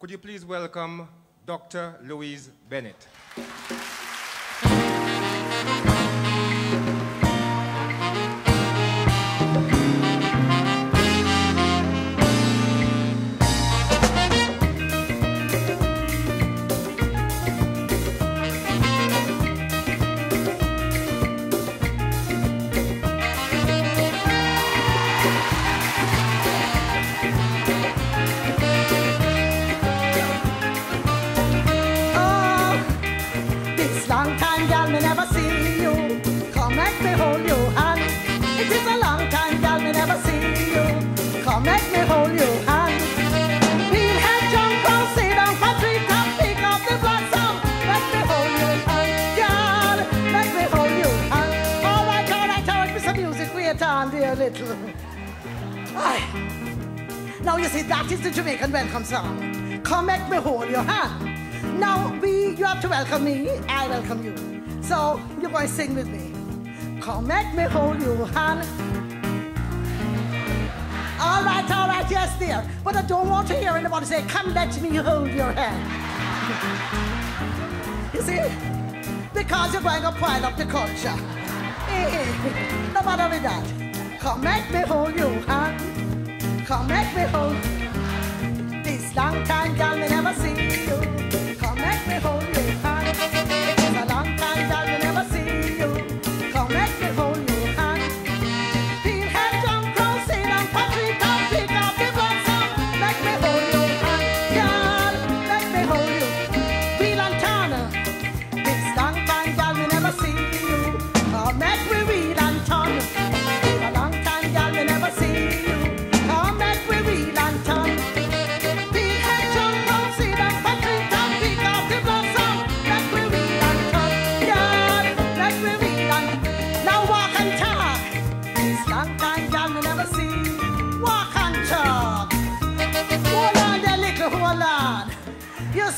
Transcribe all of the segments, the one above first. Could you please welcome Dr. Louise Bennett? Now you see, that is the Jamaican welcome song. Come make me hold your hand. Now you have to welcome me, I welcome you. So you're going to sing with me. Come make me hold your hand. All right, yes dear. But I don't want to hear anybody say, come let me hold your hand. You see? Because you're going to pile up the culture. No matter with that. Come make me hold your hand. Come make me hold. This long time, girl, me never see you. Come make me hold your hand. It's a long time, girl, me never see you. Come make me hold your hand. Peel head down, cross it and Patrick and pick up the blossom. Make me hold your hand, girl. Make me hold you. Peel and Turner. This long time, girl, me never see you. Come make me read and turn.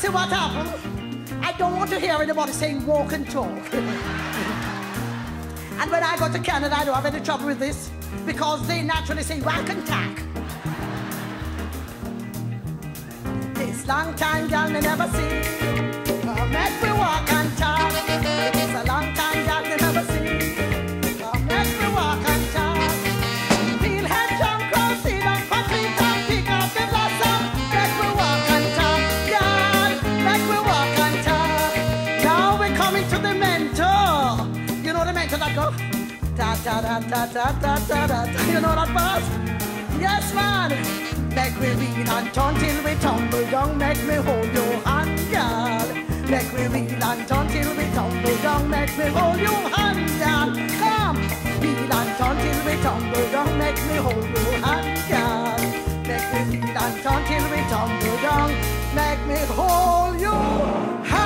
See what happened? I don't want to hear anybody saying walk and talk. And when I go to Canada, I don't have any trouble with this because they naturally say whack and tack. This long time, girl, they never see. Come make me walk and talk. It's a long time, girl, they never see. Come make me walk and talk. Feel head jump, cross it and pop it and pick up the blossom. Make me walk and talk. Ta ta ta ta ta ta ta ta. You know that boss? Yes, man. Make me reel and turn till we tumble down. Make me hold your hand, girl. Make me reel and turn till we tumble down. Make me hold your hand, girl. Come, reel and turn till we tumble down. Make me hold your hand, girl. Make me reel and turn till we tumble down. Make me hold your hand, girl.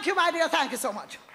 Thank you, my dear. Thank you so much.